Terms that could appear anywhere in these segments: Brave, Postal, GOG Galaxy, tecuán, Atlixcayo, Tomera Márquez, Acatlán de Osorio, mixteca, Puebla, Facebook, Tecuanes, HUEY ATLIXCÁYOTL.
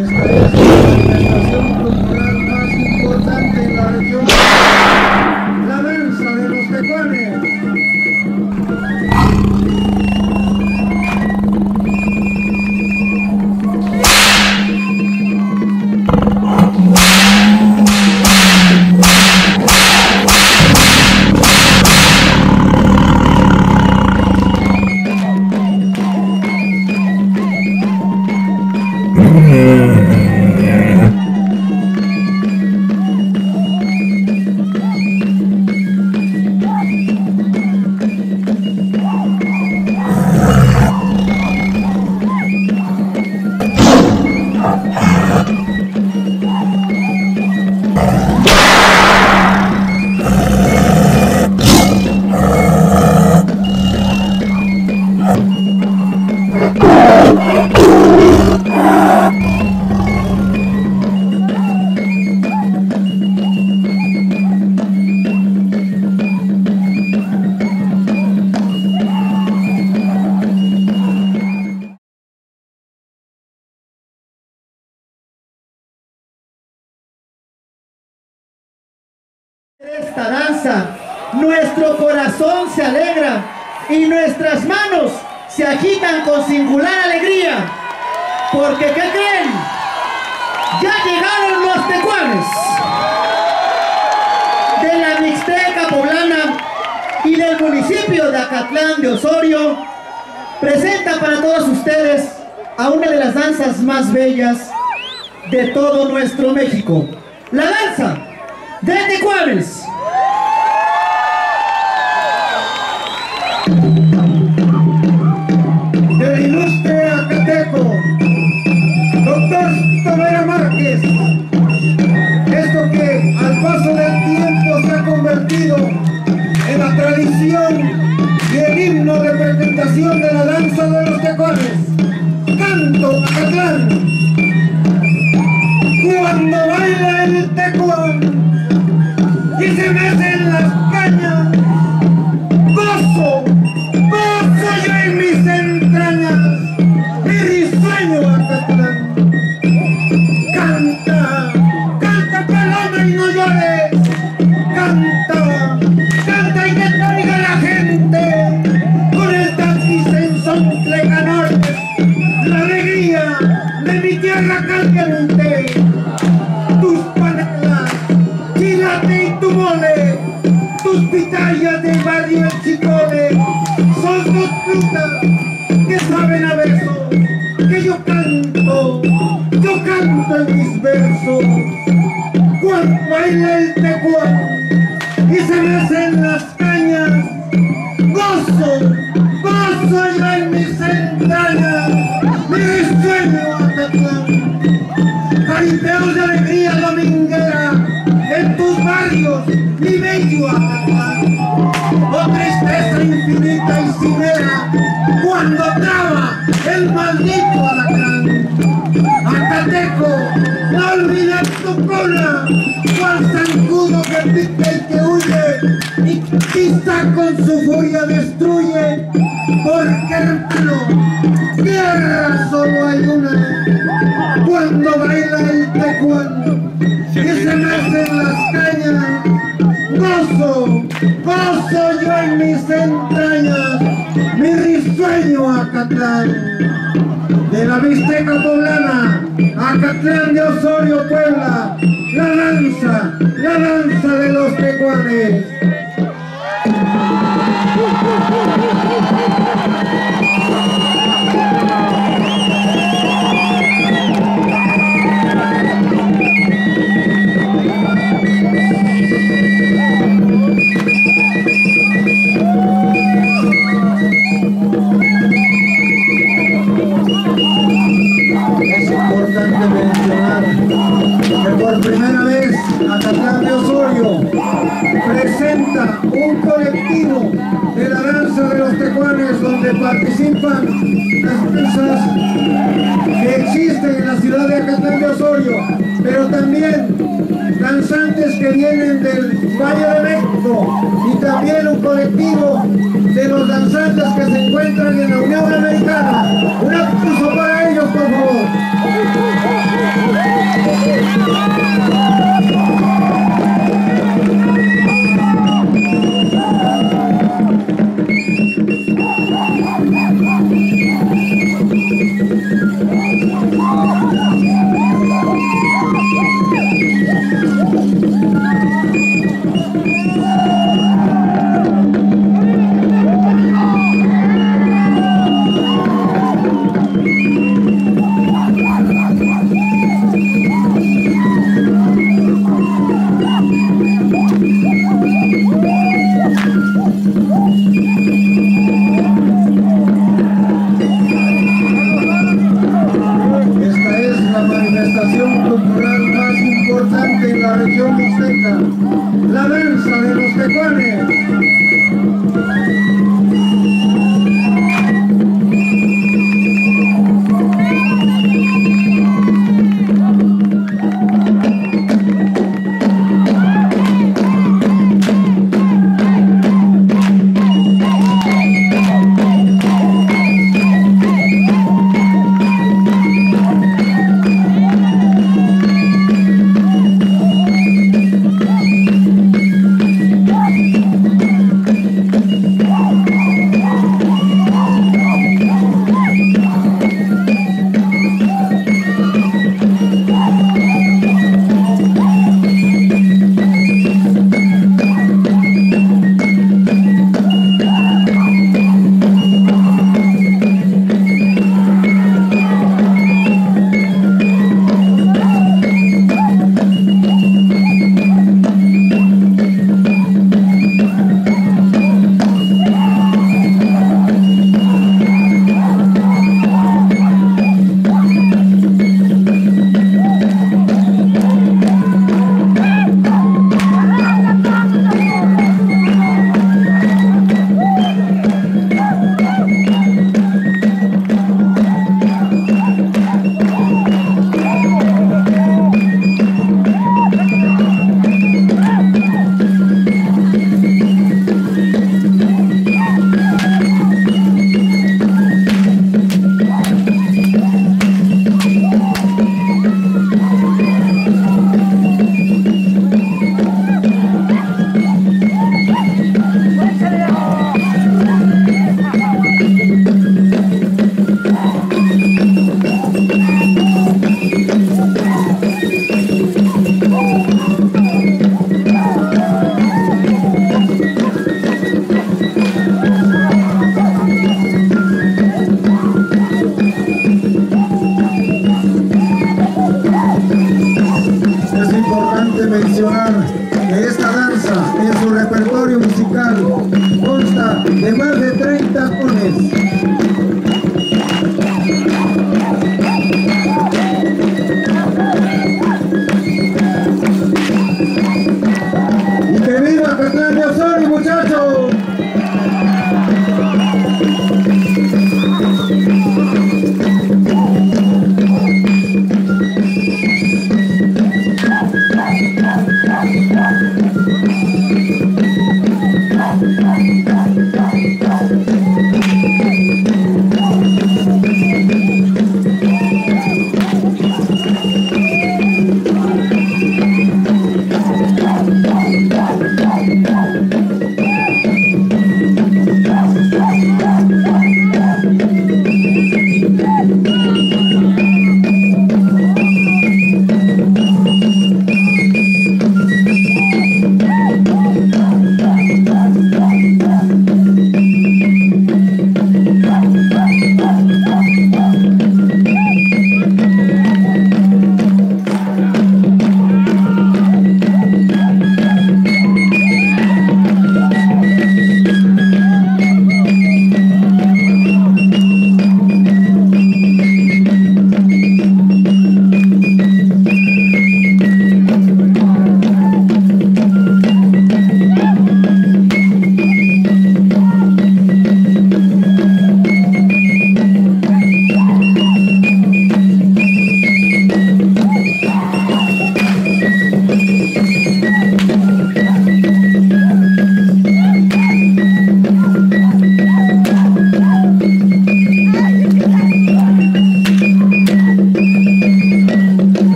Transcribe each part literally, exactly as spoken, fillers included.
Esta es la estación cultural más importante en la región, la danza de los tecuanes. Esta danza, nuestro corazón se alegra y nuestras manos se agitan con singular alegría, porque ¿qué creen? Ya llegaron los tecuanes de la mixteca poblana y del municipio de Acatlán de Osorio. Presenta para todos ustedes a una de las danzas más bellas de todo nuestro México, la danza de tecuanes. Del ilustre acateco, doctor Tomera Márquez, esto que al paso del tiempo se ha convertido en la tradición y el himno de presentación de la danza de los tecuanes. Canto Acatlán. Cuando baila el tecuán y se me hacen las cañas, gozo, gozo yo en mis entrañas, mi risueño Acatlán. Canta, canta paloma y no llores, canta, canta y que traiga la gente, con el taxis en son treganores, la alegría de mi tierra caliente, tus panelas, chilate y tu mole, tus pitayas de barrio chicole, son dos frutas que saben a besos, que yo canto, yo canto en mis versos. Cuando baila el tecuán y se me hacen las cañas, gozo, gozo yo en mis entrañas, mi sueño Acatlán. Caripeos de alegría dominguera en tus barrios, mi bello Acatlán. Oh tristeza infinita y cimera cuando traba el maldito alacrán. Acateco, no olvides tu cola, cual zancudo que pica y que huye, y quizá con su furia destruye, porque hermano, tierra solo hay una. Cuando baila el tecuán y se me hacen las cañas, gozo, gozo yo en mis entrañas, mi risueño Acatlán. De la mixteca poblana, Acatlán de Osorio, Puebla, la danza, la danza de los tecuanes. Acatlán de Osorio presenta un colectivo de la danza de los tecuanes, donde participan las personas que existen en la ciudad de Acatlán de Osorio, pero también danzantes que vienen del Valle de México, y también un colectivo de los danzantes que se encuentran en la Unión Americana. Un aplauso para ellos, por favor. en la estación cultural más importante en la región mixteca, la danza de los tecuanes.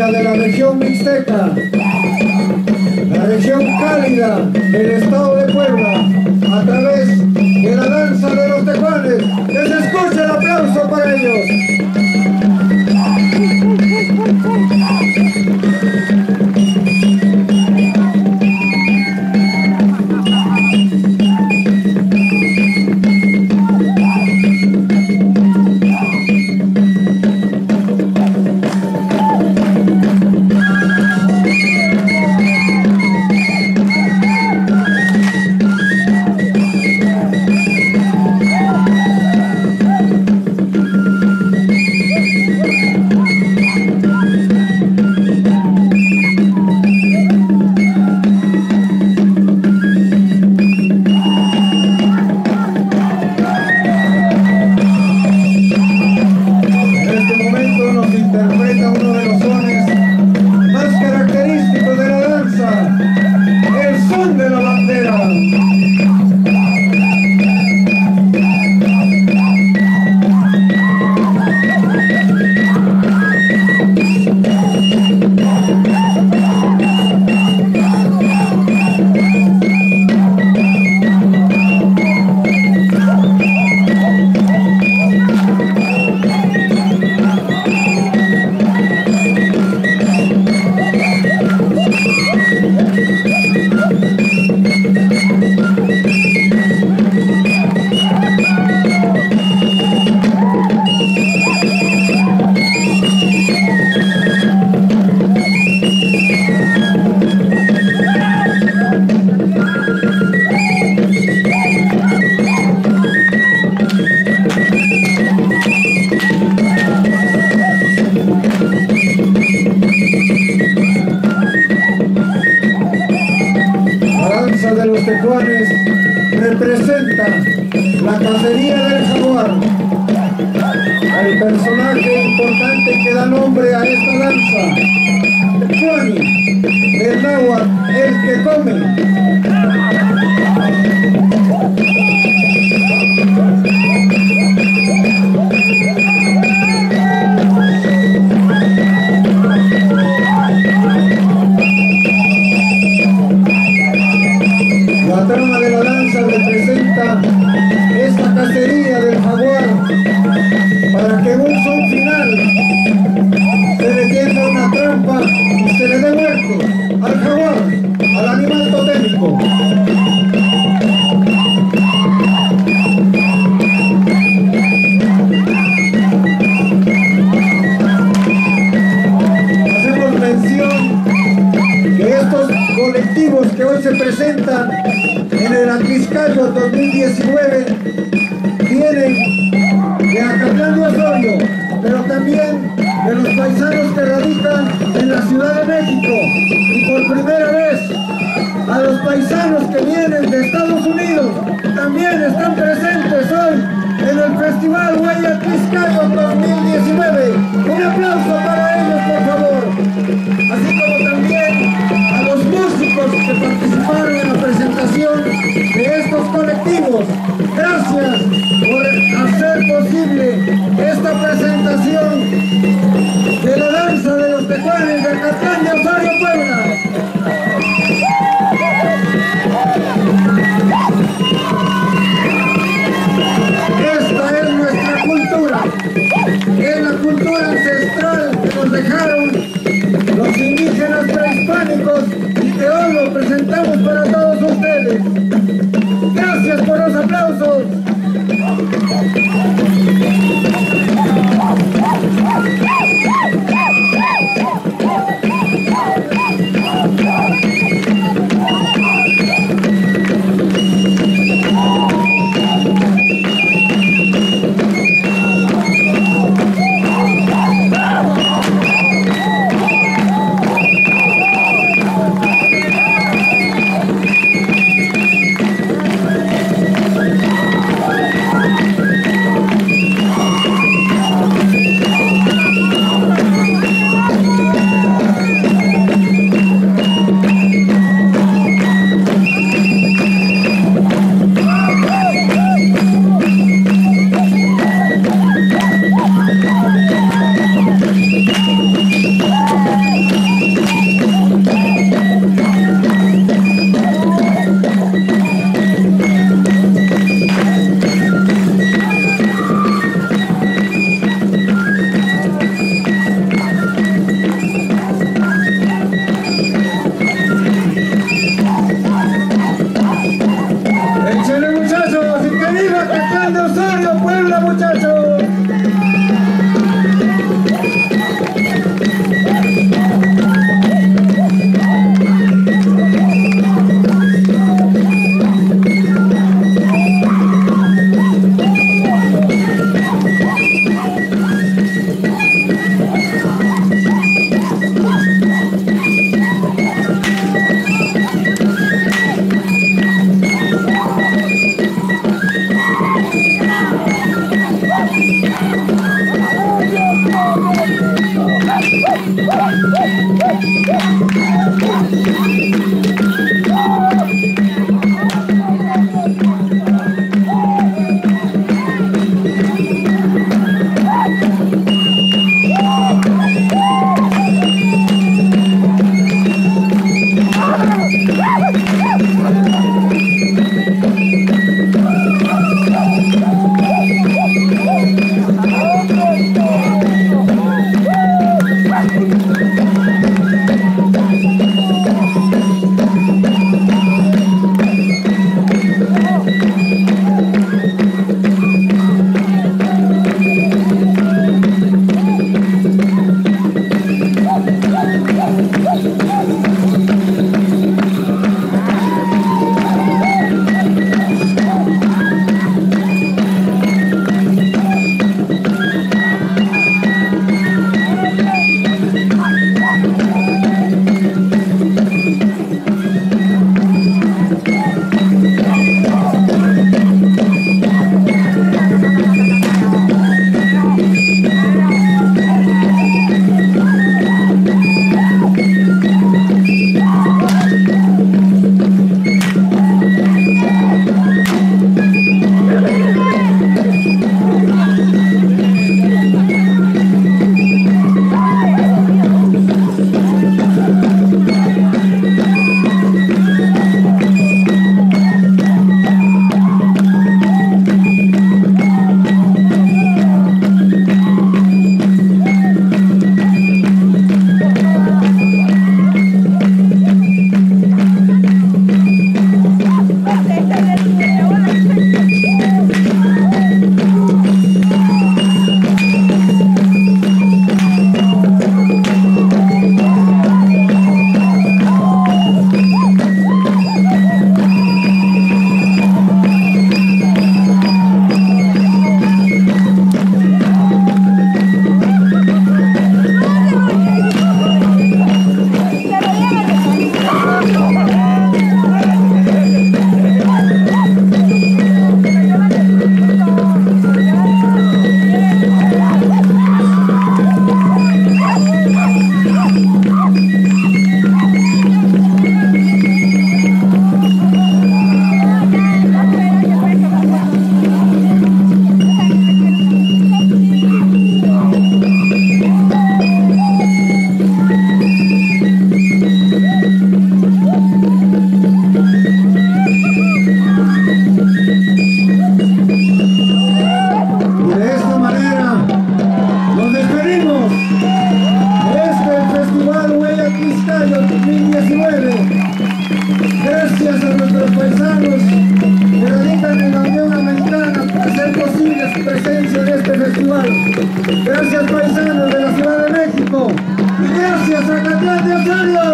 De la región mixteca, la región cálida del estado de Puebla, a través de la danza de los tecuanes. Que se escuche el aplauso para ellos. fiesta de los tecuanes representa la cacería del jaguar, al personaje importante que da nombre a esta danza, tecuani, del náhuatl, el que come. Esta cacería del jaguar, para que en un son final se le tienda una trampa y se le dé muerte al jaguar, al animal totémico. Hacemos mención que estos colectivos que hoy se presentan en el Atlixcayo dos mil diecinueve vienen de Acatlán de Osorio, pero también de los paisanos que radican en la Ciudad de México, y por primera vez a los paisanos que vienen de Estados Unidos también están presentes hoy en el Festival Güey Atlixcayo dos mil diecinueve. Un aplauso para ellos, por favor, así como también a los músicos que participaron en la presentación de estos colectivos. Gracias por hacer posible esta presentación de la danza de los tecuanes de Acatlán de Osorio, Puebla. Esta es nuestra cultura, es la cultura ancestral que nos dejaron los indígenas prehispánicos, y que hoy lo presentamos para todos ustedes. Gracias por los aplausos. a su presencia en este festival. Gracias, paisanos de la Ciudad de México. Y gracias a Acatlán de Osorio.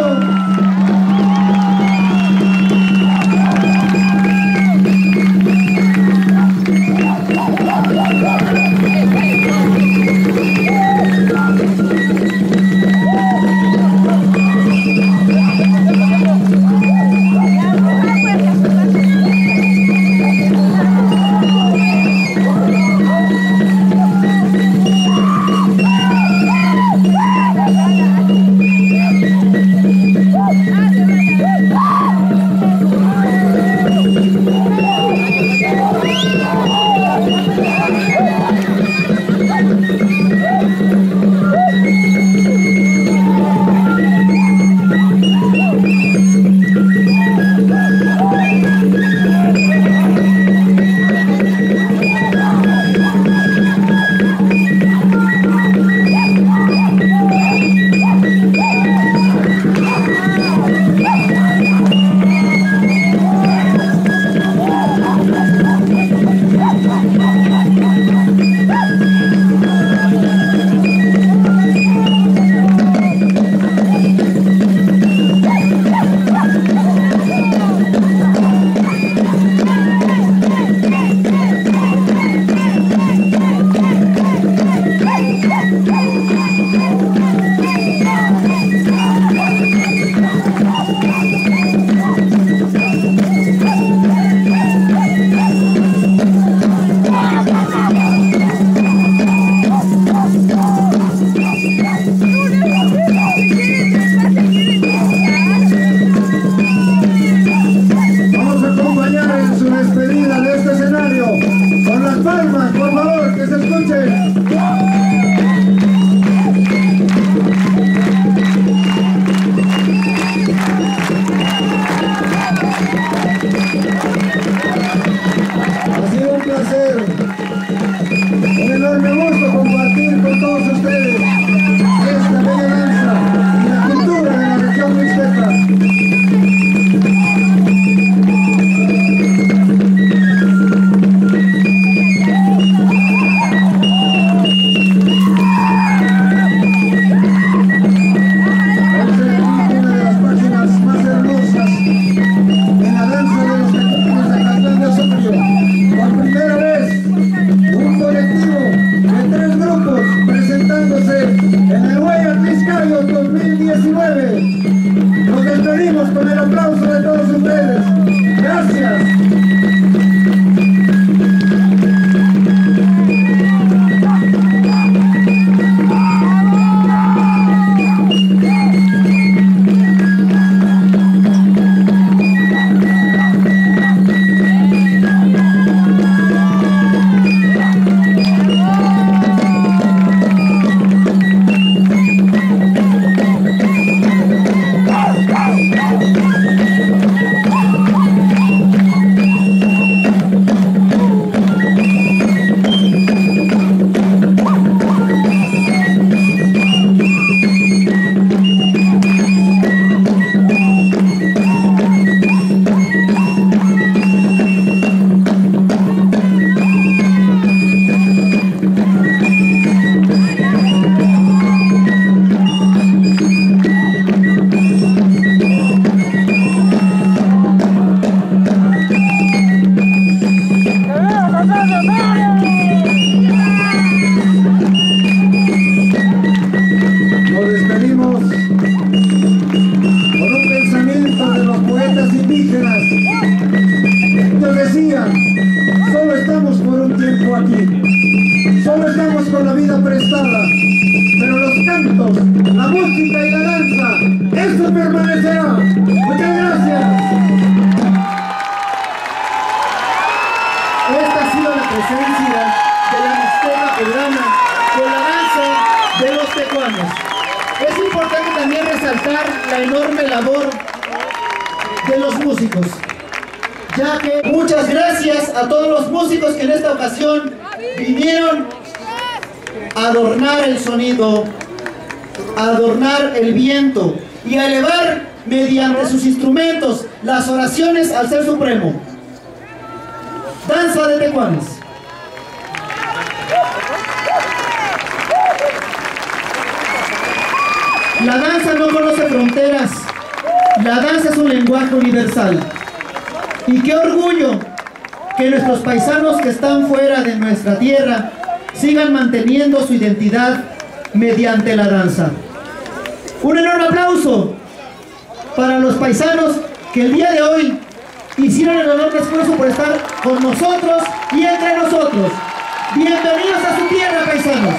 Es importante también resaltar la enorme labor de los músicos, ya que muchas gracias a todos los músicos que en esta ocasión vinieron a adornar el sonido, a adornar el viento y a elevar mediante sus instrumentos las oraciones al Ser Supremo. Danza de Tecuanes. La danza no conoce fronteras, la danza es un lenguaje universal. Y qué orgullo que nuestros paisanos que están fuera de nuestra tierra sigan manteniendo su identidad mediante la danza. Un enorme aplauso para los paisanos que el día de hoy hicieron el enorme esfuerzo por estar con nosotros y entre nosotros. Bienvenidos a su tierra, paisanos.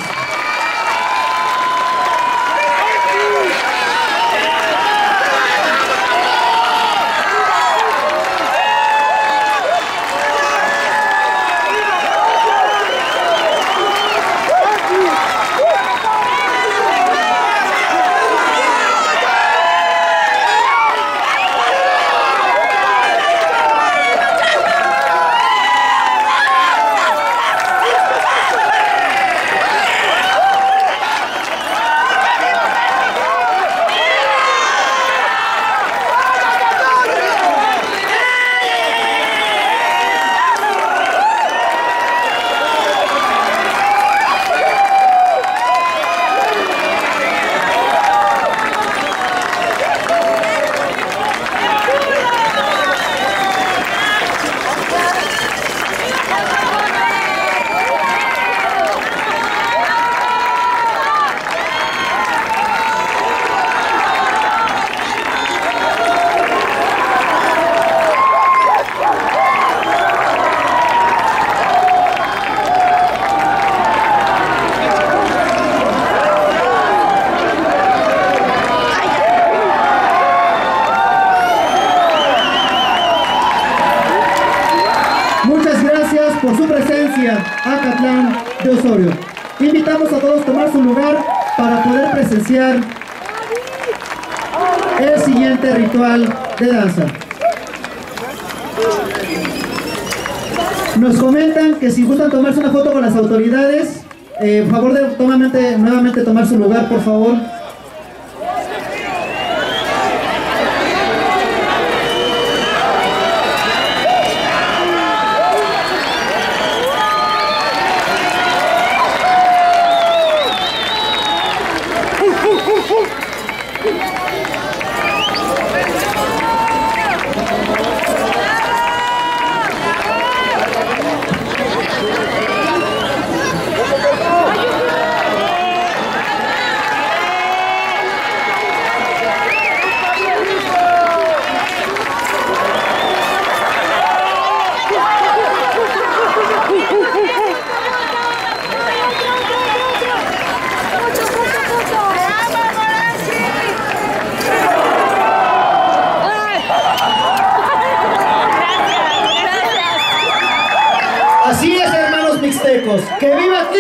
Por su presencia, Acatlán de Osorio. Invitamos a todos a tomar su lugar para poder presenciar el siguiente ritual de danza. Nos comentan que si gustan tomarse una foto con las autoridades, eh, por favor, de, tómamente, nuevamente tomar su lugar, por favor.